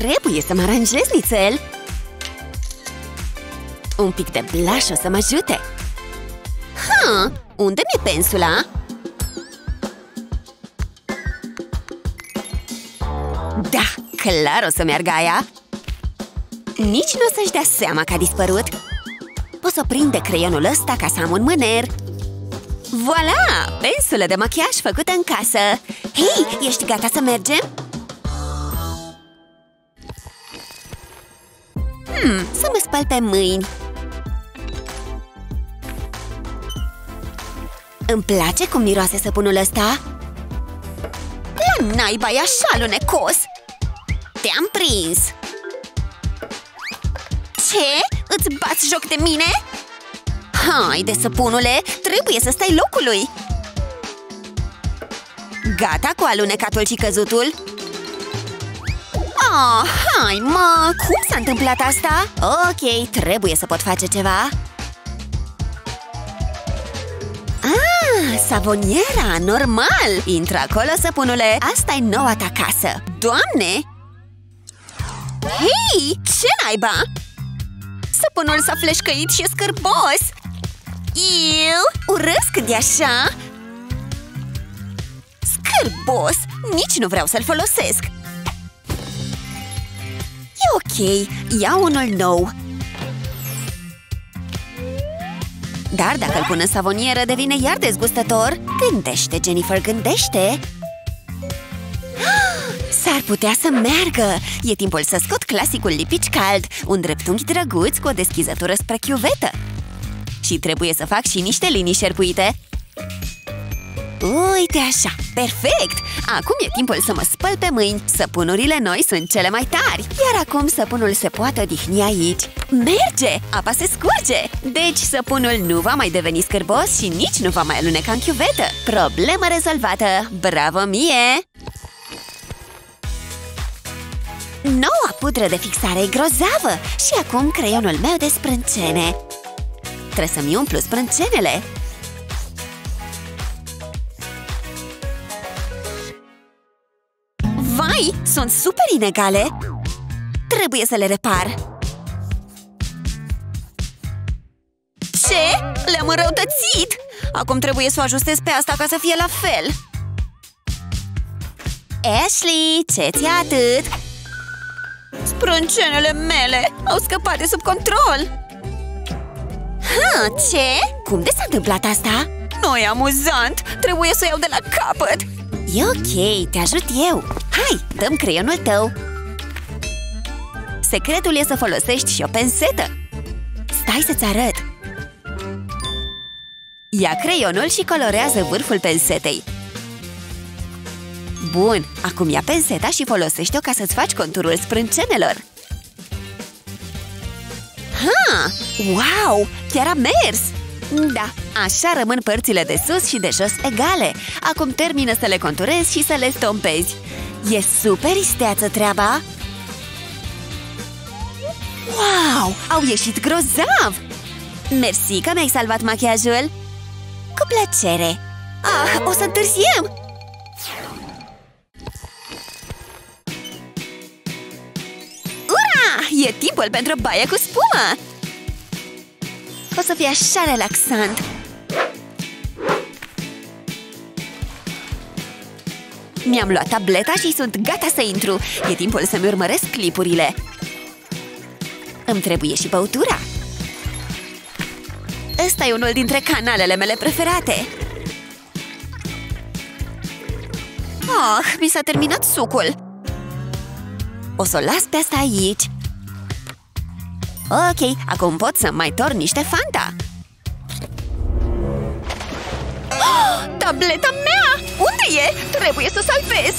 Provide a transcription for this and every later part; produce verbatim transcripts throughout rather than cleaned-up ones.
Trebuie să mă aranjez nițel! Un pic de blush o să mă ajute! Ha! Unde mi-e pensula? Da! Clar o să meargă aia! Nici nu o să-și dea seama că a dispărut! Pot să prind de creionul ăsta ca să am un mâner! Voila! Pensulă de machiaj făcută în casă! Hei! Ești gata să mergem? Hmm, să mă spăl pe mâini! Îmi place cum miroase săpunul ăsta? La naiba, e așa lunecos! Te-am prins! Ce? Îți bați joc de mine? Haide, săpunule! Trebuie să stai locului! Gata cu alunecatul și căzutul? Oh, hai, mă! Cum s-a întâmplat asta? Ok, trebuie să pot face ceva! Ah, savoniera! Normal! Intră acolo, săpunule! Asta e noua ta casă! Doamne! Hei! Ce naiba? Săpunul s-a fleșcăit și e scârbos! Iu! Urăsc de așa! Scârbos! Nici nu vreau să-l folosesc! E ok, iau unul nou! Dar dacă îl pun în savonieră, devine iar dezgustător! Gândește, Jennifer, gândește! S-ar putea să meargă! E timpul să scot clasicul lipici cald, un dreptunghi drăguț cu o deschizătură spre chiuvetă. Și trebuie să fac și niște linii șerpuite. Uite așa! Perfect! Acum e timpul să mă spăl pe mâini. Săpunurile noi sunt cele mai tari. Iar acum săpunul se poate odihni aici. Merge! Apa se scurge! Deci săpunul nu va mai deveni scârbos și nici nu va mai aluneca în chiuvetă. Problemă rezolvată! Bravo mie! Noua pudră de fixare e grozavă! Și acum creionul meu de sprâncene. Trebuie să-mi umplu sprâncenele. Vai! Sunt super inegale! Trebuie să le repar! Ce? Le-am înrăutățit! Acum trebuie să o ajustez pe asta ca să fie la fel! Ashley, ce ți-a atât? Sprâncenele mele au scăpat de sub control! Ha, ce? Cum de s-a întâmplat asta? Nu e amuzant! Trebuie să o iau de la capăt! E ok, te ajut eu! Hai, dăm creionul tău! Secretul e să folosești și o pensetă! Stai să-ți arăt! Ia creionul și colorează vârful pensetei! Bun, acum ia penseta și folosește-o ca să-ți faci conturul sprâncenelor. Ha! Wow! Chiar a mers! Da, așa rămân părțile de sus și de jos egale. Acum termină să le conturezi și să le stompezi. E super isteață treaba! Wow! Au ieșit grozav! Mersi că mi-ai salvat machiajul! Cu plăcere! Ah, o să întârziem! E timpul pentru baie cu spumă! O să fie așa relaxant! Mi-am luat tableta și sunt gata să intru! E timpul să-mi urmăresc clipurile! Îmi trebuie și băutura! Ăsta e unul dintre canalele mele preferate! Ah, mi s-a terminat sucul! O să o las pe asta aici! Ok, acum pot să mai torn niște Fanta! Oh, tableta mea! Unde e? Trebuie să o salvez!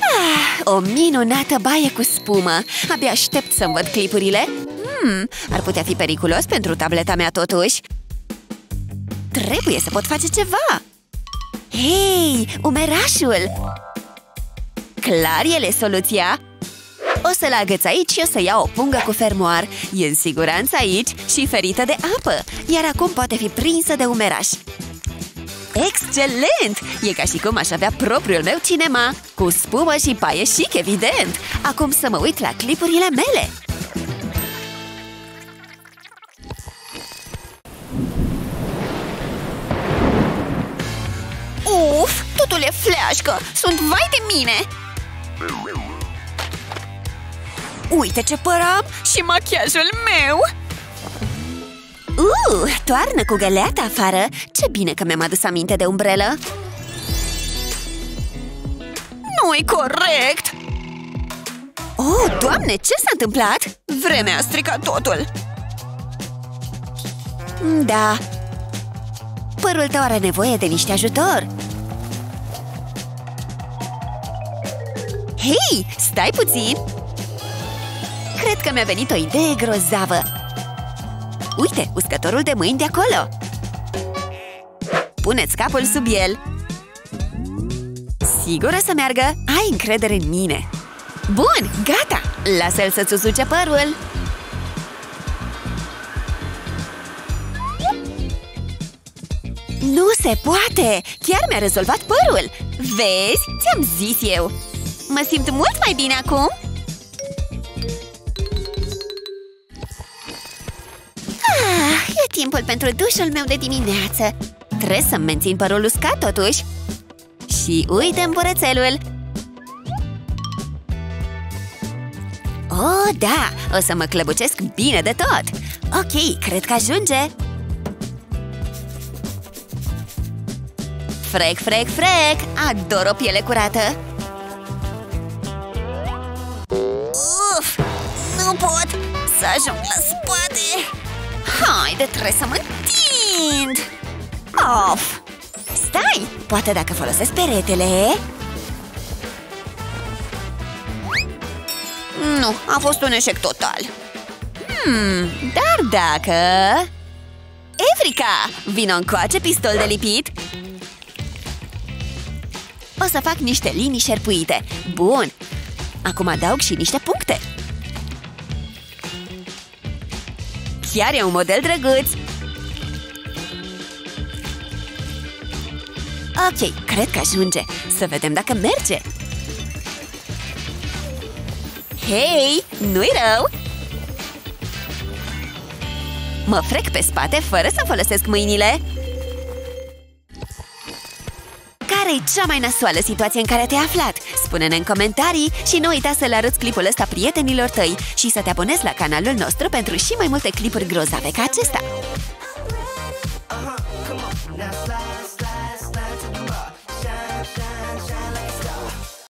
Ah, o minunată baie cu spumă! Abia aștept să-mi văd clipurile! Hmm, ar putea fi periculos pentru tableta mea totuși! Trebuie să pot face ceva! Hei, umerașul! Clar el e soluția! O să-l agăț aici și o să iau o pungă cu fermoar. E în siguranță aici și ferită de apă, iar acum poate fi prinsă de umeraș. Excelent! Excelent! E ca și cum aș avea propriul meu cinema, cu spumă și paie chic, evident! Acum să mă uit la clipurile mele! Uf! Totul e fleașcă! Sunt vai de mine! Uite ce păr am și machiajul meu! Uh, toarnă cu găleata afară! Ce bine că mi-am adus aminte de umbrelă! Nu-i corect! Oh, Doamne, ce s-a întâmplat? Vremea a stricat totul! Da, părul tău are nevoie de niște ajutor! Hei, stai puțin! Cred că mi-a venit o idee grozavă! Uite, uscătorul de mâini de acolo! Puneți capul sub el! Sigur o să meargă! Ai încredere în mine! Bun, gata! Lasă-l să-ți usuce părul! Nu se poate! Chiar mi-a rezolvat părul! Vezi? Ți-am zis eu! Mă simt mult mai bine acum! Timpul pentru dușul meu de dimineață. Trebuie să-mi mențin părul uscat, totuși. Și uite-mi purățelul. Oh, da! O să mă clăbucesc bine de tot. Ok, cred că ajunge. Frec, frec, frec! Ador o piele curată. Uf! Nu pot să ajung la spate! Haide, trebuie să mă întind! Of! Stai! Poate dacă folosesc peretele? Nu, a fost un eșec total. Hmm, dar dacă... Evrica! Vino încoace, pistol de lipit! O să fac niște linii șerpuite. Bun! Acum adaug și niște puncte. Chiar e un model drăguț! Ok, cred că ajunge! Să vedem dacă merge! Hei, nu-i rău! Mă frec pe spate fără să folosesc mâinile! Care-i cea mai nasoală situație în care te-ai aflat? Spune-ne în comentarii și nu uita să le arăți clipul ăsta prietenilor tăi și să te abonezi la canalul nostru pentru și mai multe clipuri grozave ca acesta!